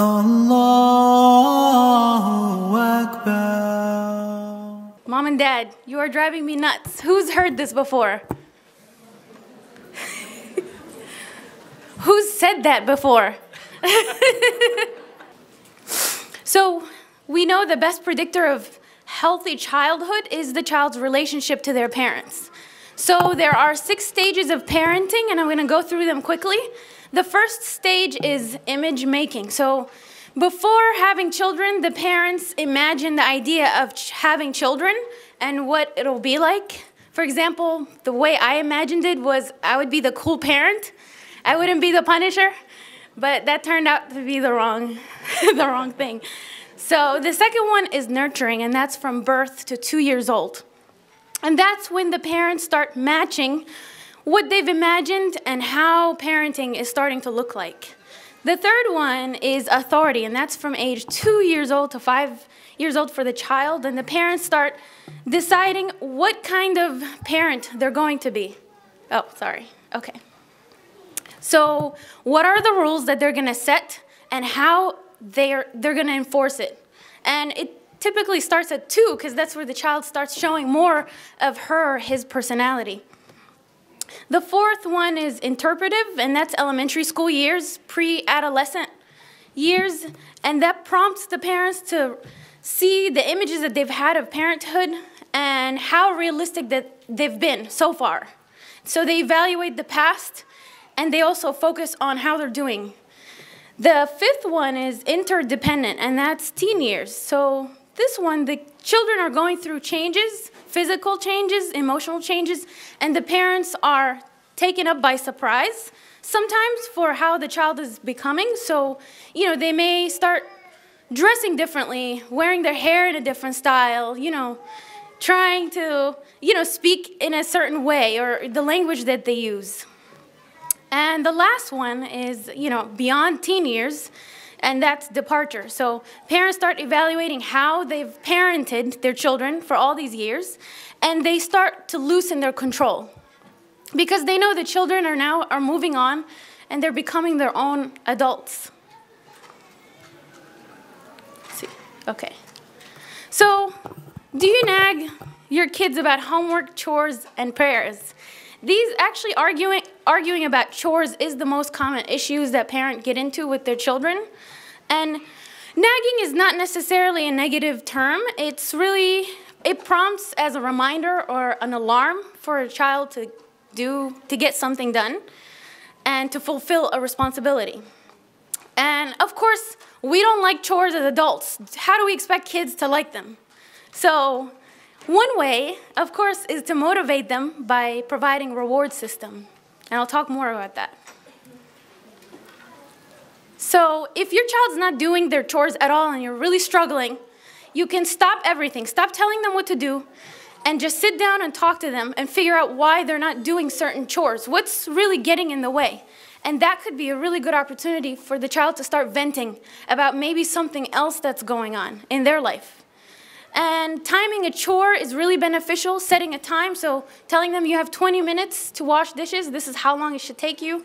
Allahu Akbar. Mom and Dad, you are driving me nuts. Who's heard this before? Who's said that before? So we know the best predictor of healthy childhood is the child's relationship to their parents. So there are 6 stages of parenting, and I'm going to go through them quickly. The first stage is image making. So before having children, the parents imagine the idea of having children and what it'll be like. For example, the way I imagined it was I would be the cool parent. I wouldn't be the punisher, but that turned out to be the wrong, the wrong thing. So the second one is nurturing, and that's from birth to 2 years old. And that's when the parents start matching what they've imagined and how parenting is starting to look like. The third one is authority, and that's from age 2 years old to 5 years old for the child, and the parents start deciding what kind of parent they're going to be. Oh, sorry. Okay. So what are the rules that they're going to set and how they're going to enforce it? And it typically starts at 2 because that's where the child starts showing more of her or his personality. The fourth one is interpretive, and that's elementary school years, pre-adolescent years, and that prompts the parents to see the images that they've had of parenthood and how realistic that they've been so far. So they evaluate the past, and they also focus on how they're doing. The fifth one is interdependent, and that's teen years. So this one, the children are going through changes, physical changes, emotional changes, and the parents are taken up by surprise, sometimes for how the child is becoming. So, you know, they may start dressing differently, wearing their hair in a different style, you know, trying to, you know, speak in a certain way or the language that they use. And the last one is, you know, beyond teen years, and that's departure. So parents start evaluating how they've parented their children for all these years, and they start to loosen their control because they know the children are now moving on and they're becoming their own adults. Let's see, okay. So do you nag your kids about homework, chores, and prayers? These actually arguing about chores is the most common issues that parents get into with their children. And nagging is not necessarily a negative term. It's really, it prompts as a reminder or an alarm for a child to get something done and to fulfill a responsibility. And of course, we don't like chores as adults. How do we expect kids to like them? So one way, of course, is to motivate them by providing reward system. And I'll talk more about that. So if your child's not doing their chores at all and you're really struggling, you can stop everything. Stop telling them what to do and just sit down and talk to them and figure out why they're not doing certain chores. What's really getting in the way? And that could be a really good opportunity for the child to start venting about maybe something else that's going on in their life. And timing a chore is really beneficial, setting a time. So telling them you have 20 minutes to wash dishes, this is how long it should take you.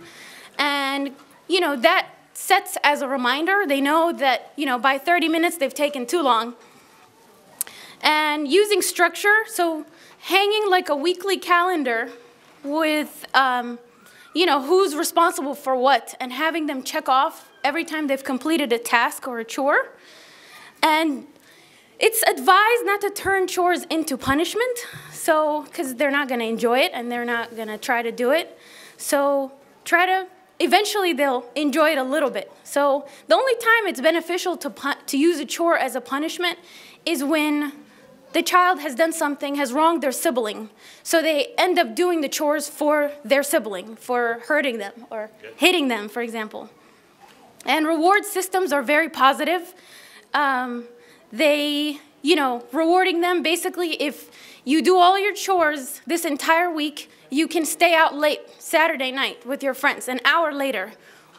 And, you know, that sets as a reminder. They know that, you know, by 30 minutes they've taken too long. And using structure, so hanging like a weekly calendar with, you know, who's responsible for what and having them check off every time they've completed a task or a chore. And it's advised not to turn chores into punishment, so because they're not going to enjoy it and they're not going to try to do it. So try to, eventually they'll enjoy it a little bit. So the only time it's beneficial to use a chore as a punishment is when the child has done something, has wronged their sibling. So they end up doing the chores for their sibling, for hurting them or hitting them, for example. And reward systems are very positive. They, you know, rewarding them basically if you do all your chores this entire week, you can stay out late Saturday night with your friends an hour later,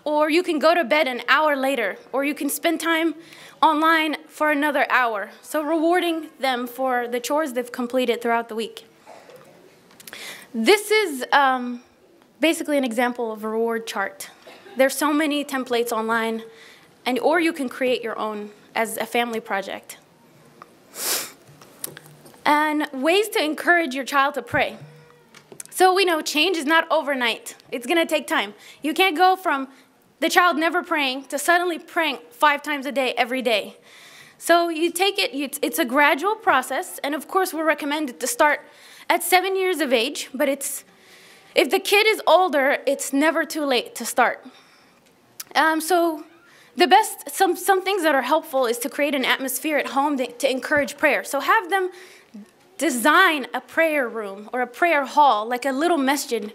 or you can go to bed an hour later, or you can spend time online for another hour. So rewarding them for the chores they've completed throughout the week. This is basically an example of a reward chart. There's so many templates online and or you can create your own as a family project. And ways to encourage your child to pray. So we know change is not overnight. It's going to take time. You can't go from the child never praying to suddenly praying 5 times a day every day. So you take it, it's a gradual process, and of course we're recommended to start at 7 years of age, but it's, if the kid is older, it's never too late to start. So the best, some things that are helpful is to create an atmosphere at home to encourage prayer. So have them design a prayer room or a prayer hall, like a little masjid,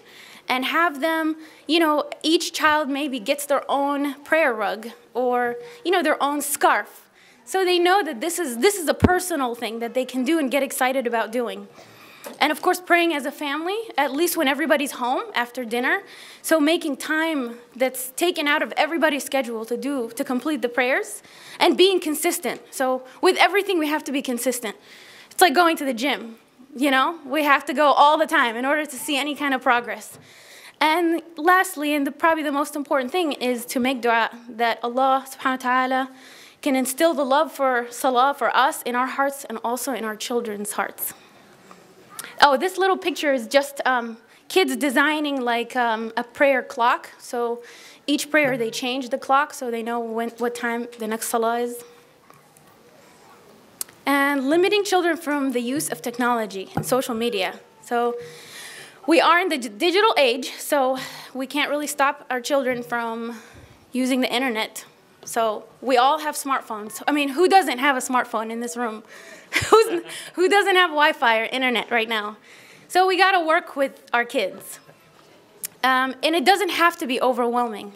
and have them, you know, each child maybe gets their own prayer rug or, you know, their own scarf. So they know that this is a personal thing that they can do and get excited about doing. And of course, praying as a family, at least when everybody's home after dinner. So making time that's taken out of everybody's schedule to complete the prayers, and being consistent. So with everything, we have to be consistent. It's like going to the gym, you know? We have to go all the time in order to see any kind of progress. And lastly, and probably the most important thing, is to make dua that Allah subhanahu wa ta'ala can instill the love for Salah for us in our hearts and also in our children's hearts. Oh, this little picture is just kids designing like a prayer clock. So each prayer they change the clock so they know what time the next Salah is. And limiting children from the use of technology and social media. So we are in the digital age, so we can't really stop our children from using the internet. So we all have smartphones. I mean, who doesn't have a smartphone in this room? Who doesn't have Wi-Fi or internet right now? So we got to work with our kids. And it doesn't have to be overwhelming.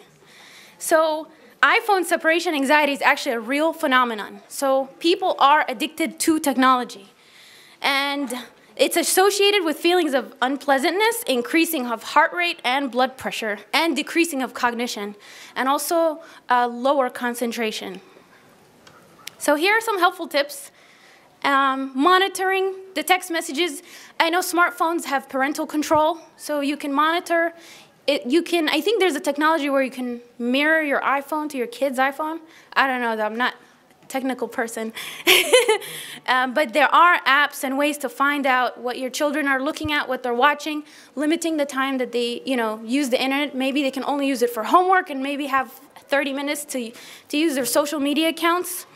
So iPhone separation anxiety is actually a real phenomenon. So people are addicted to technology. And it's associated with feelings of unpleasantness, increasing of heart rate and blood pressure, and decreasing of cognition, and also lower concentration. So here are some helpful tips. Monitoring the text messages. I know smartphones have parental control, so you can monitor. I think there's a technology where you can mirror your iPhone to your kid's iPhone. I don't know, I'm not technical person. But there are apps and ways to find out what your children are looking at, what they're watching, limiting the time that they, you know, use the internet. Maybe they can only use it for homework and maybe have 30 minutes to use their social media accounts.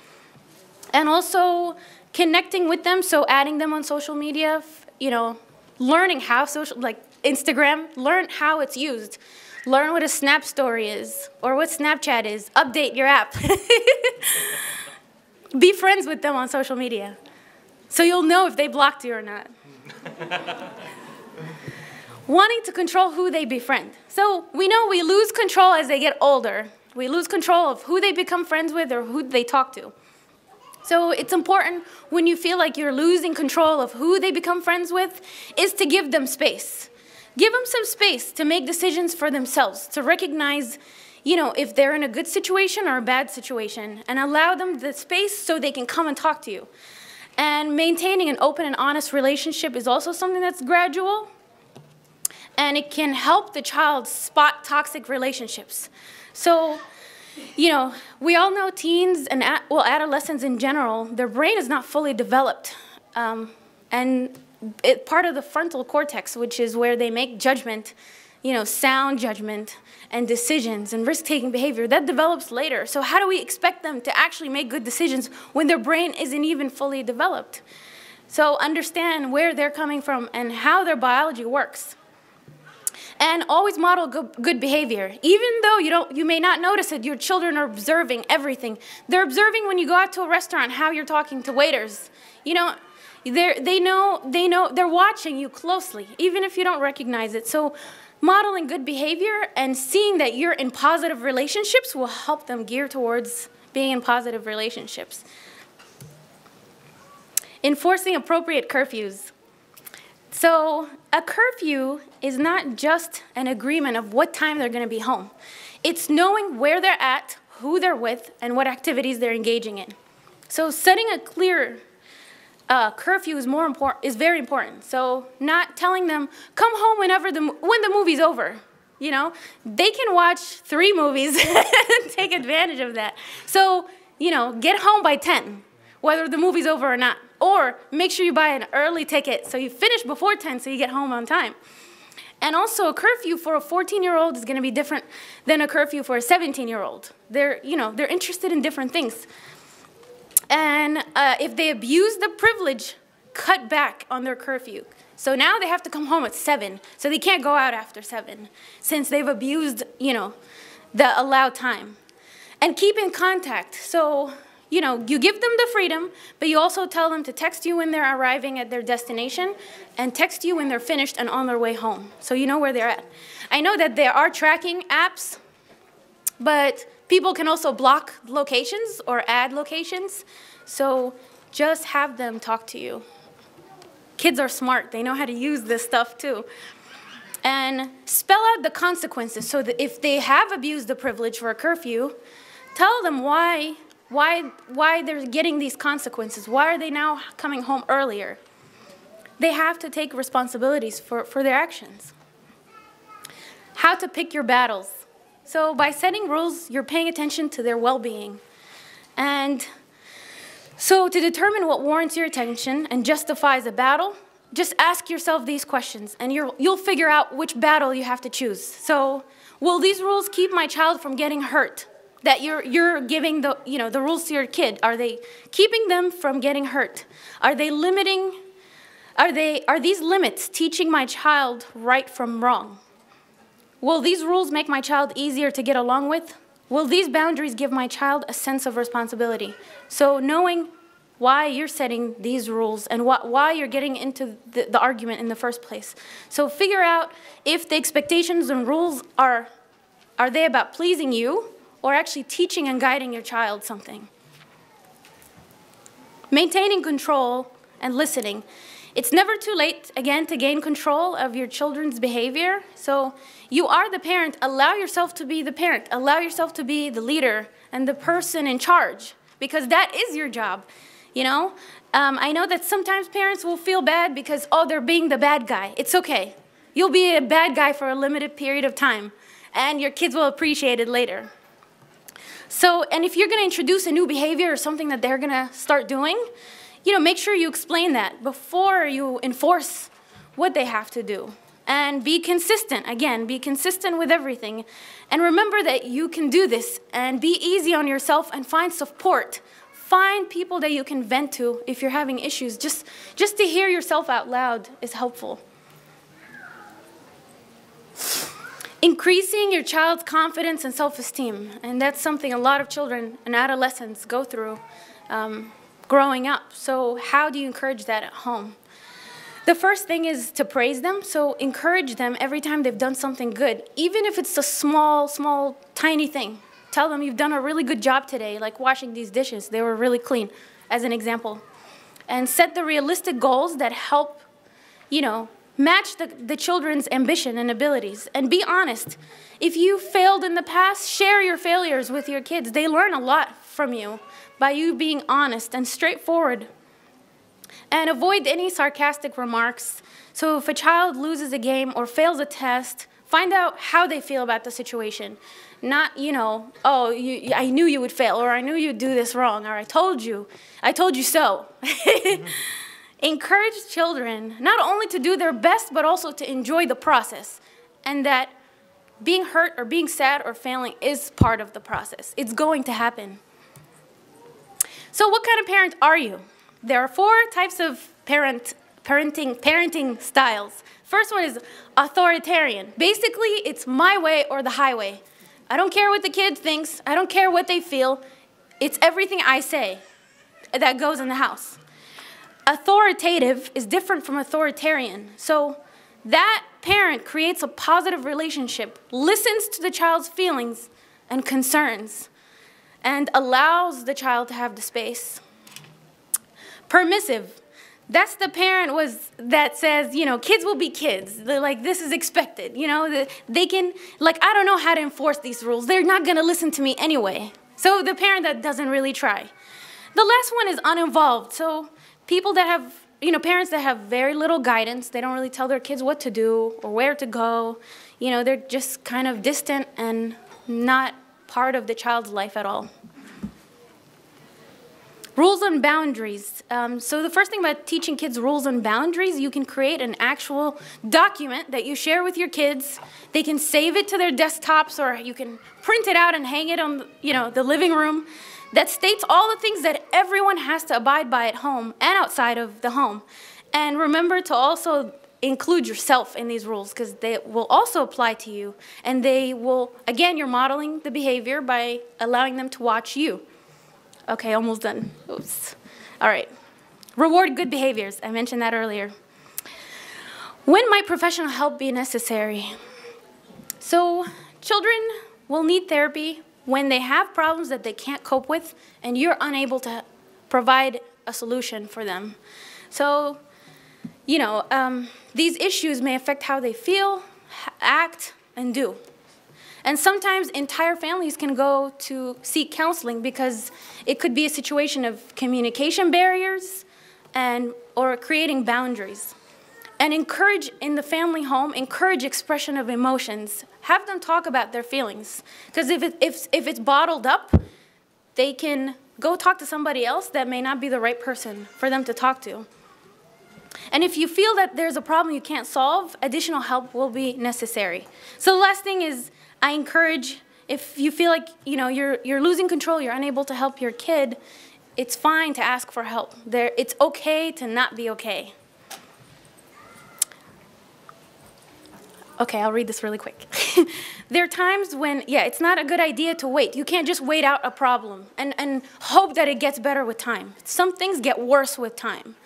And also connecting with them, so adding them on social media, you know, learning how social, like Instagram, learn how it's used. Learn what a Snap Story is or what Snapchat is. Update your app. Be friends with them on social media, so you'll know if they blocked you or not. Wanting to control who they befriend. So we know we lose control as they get older. We lose control of who they become friends with or who they talk to. So it's important, when you feel like you're losing control of who they become friends with, is to give them space. Give them some space to make decisions for themselves, to recognize, you know, if they're in a good situation or a bad situation, and allow them the space so they can come and talk to you. And maintaining an open and honest relationship is also something that's gradual, and it can help the child spot toxic relationships. So, you know, we all know teens and adolescents in general, their brain is not fully developed, and it's part of the frontal cortex, which is where they make judgment, you know, sound judgment and decisions and risk-taking behavior, that develops later. So how do we expect them to actually make good decisions when their brain isn't even fully developed? So understand where they're coming from and how their biology works. And always model good behavior. Even though you may not notice it, your children are observing everything. They're observing when you go out to a restaurant how you're talking to waiters. You know, they're watching you closely, even if you don't recognize it. So modeling good behavior and seeing that you're in positive relationships will help them gear towards being in positive relationships. Enforcing appropriate curfews. So a curfew is not just an agreement of what time they're going to be home. It's knowing where they're at, who they're with, and what activities they're engaging in. So setting a clear curfew is very important. So not telling them, come home whenever when the movie's over. you know, they can watch 3 movies and take advantage of that. So, you know, get home by 10, whether the movie's over or not. Or make sure you buy an early ticket so you finish before 10 so you get home on time. And also a curfew for a 14-year-old is going to be different than a curfew for a 17-year-old. They're, you know, they're interested in different things. And if they abuse the privilege, cut back on their curfew. So now they have to come home at 7, so they can't go out after 7 since they've abused, you know, the allowed time. And keep in contact. So, you know, you give them the freedom, but you also tell them to text you when they're arriving at their destination and text you when they're finished and on their way home, so you know where they're at. I know that there are tracking apps, but people can also block locations or add locations, so just have them talk to you. Kids are smart. They know how to use this stuff too. And spell out the consequences so that if they have abused the privilege for a curfew, tell them why they're getting these consequences. Why are they now coming home earlier? They have to take responsibilities for their actions. How to pick your battles. So by setting rules, you're paying attention to their well-being. And so to determine what warrants your attention and justifies a battle, just ask yourself these questions, and you'll figure out which battle you have to choose. So will these rules keep my child from getting hurt? That you're giving the, you know, the rules to your kid. Are they keeping them from getting hurt? Are they limiting? Are these limits teaching my child right from wrong? Will these rules make my child easier to get along with? Will these boundaries give my child a sense of responsibility? So knowing why you're setting these rules and why you're getting into the argument in the first place. So figure out if the expectations and rules are they about pleasing you, or actually teaching and guiding your child something. Maintaining control and listening. It's never too late, again, to gain control of your children's behavior. So you are the parent. Allow yourself to be the parent. Allow yourself to be the leader and the person in charge, because that is your job, you know? I know that sometimes parents will feel bad because, oh, they're being the bad guy. It's okay. You'll be a bad guy for a limited period of time, and your kids will appreciate it later. So, and if you're going to introduce a new behavior or something that they're going to start doing, you know, make sure you explain that before you enforce what they have to do. And be consistent. Again, be consistent with everything. And remember that you can do this, and be easy on yourself and find support. Find people that you can vent to if you're having issues. Just to hear yourself out loud is helpful. Increasing your child's confidence and self-esteem, and that's something a lot of children and adolescents go through growing up. So how do you encourage that at home? The first thing is to praise them, so encourage them every time they've done something good, even if it's a small, tiny thing. Tell them you've done a really good job today, like washing these dishes. They were really clean, as an example. And set the realistic goals that help, you know, match the children's ambition and abilities, and be honest. If you failed in the past, share your failures with your kids. They learn a lot from you by you being honest and straightforward. And avoid any sarcastic remarks. So if a child loses a game or fails a test, find out how they feel about the situation. Not, you know, oh, I knew you would fail, or I knew you'd do this wrong, or I told you so. Mm-hmm. Encourage children not only to do their best, but also to enjoy the process, and that being hurt or being sad or failing is part of the process. It's going to happen. So what kind of parent are you? There are 4 types of parenting styles. First one is authoritarian. Basically, it's my way or the highway. I don't care what the kid thinks. I don't care what they feel. It's everything I say that goes in the house. Authoritative is different from authoritarian. So that parent creates a positive relationship, listens to the child's feelings and concerns, and allows the child to have the space. Permissive, that's the parent that says, you know, kids will be kids. They're like, this is expected. You know, they can, like, I don't know how to enforce these rules. They're not going to listen to me anyway. So the parent that doesn't really try. The last one is uninvolved. So people that have, you know, parents that have very little guidance, they don't really tell their kids what to do or where to go. you know, they're just kind of distant and not part of the child's life at all. Rules and boundaries. So the first thing about teaching kids rules and boundaries, you can create an actual document that you share with your kids. They can save it to their desktops, or you can print it out and hang it on, you know, the living room, that states all the things that everyone has to abide by at home and outside of the home. And remember to also include yourself in these rules, because they will also apply to you. And they will, again, you're modeling the behavior by allowing them to watch you. Okay, almost done. Oops. All right. Reward good behaviors. I mentioned that earlier. When might professional help be necessary? So children will need therapy when they have problems that they can't cope with and you're unable to provide a solution for them. So, you know, these issues may affect how they feel, act, and do. And sometimes entire families can go to seek counseling because it could be a situation of communication barriers and or creating boundaries. And encourage in the family home, encourage expression of emotions. Have them talk about their feelings. Because if it's bottled up, they can go talk to somebody else that may not be the right person for them to talk to. And if you feel that there's a problem you can't solve, additional help will be necessary. So the last thing is, I encourage, if you feel like, you know, you're losing control, you're unable to help your kid, it's fine to ask for help. It's okay to not be okay. Okay, I'll read this really quick. There are times when, yeah, it's not a good idea to wait. You can't just wait out a problem and hope that it gets better with time. Some things get worse with time.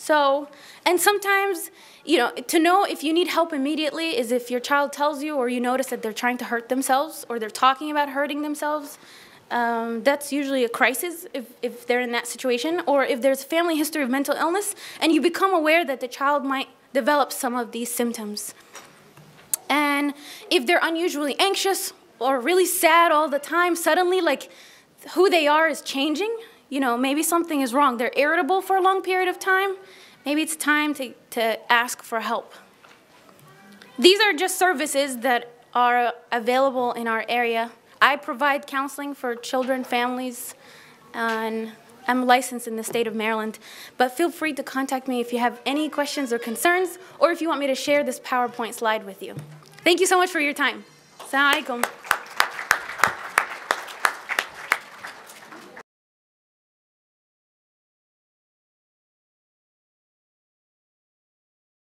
So, and sometimes, you know, to know if you need help immediately is if your child tells you or you notice that they're trying to hurt themselves or they're talking about hurting themselves. That's usually a crisis if they're in that situation, or if there's family history of mental illness and you become aware that the child might develop some of these symptoms. And if they're unusually anxious or really sad all the time, suddenly like who they are is changing. You know, maybe something is wrong. They're irritable for a long period of time. Maybe it's time to ask for help. These are just services that are available in our area. I provide counseling for children, families, and I'm licensed in the state of Maryland. But feel free to contact me if you have any questions or concerns, or if you want me to share this PowerPoint slide with you. Thank you so much for your time. Assalamu alaikum.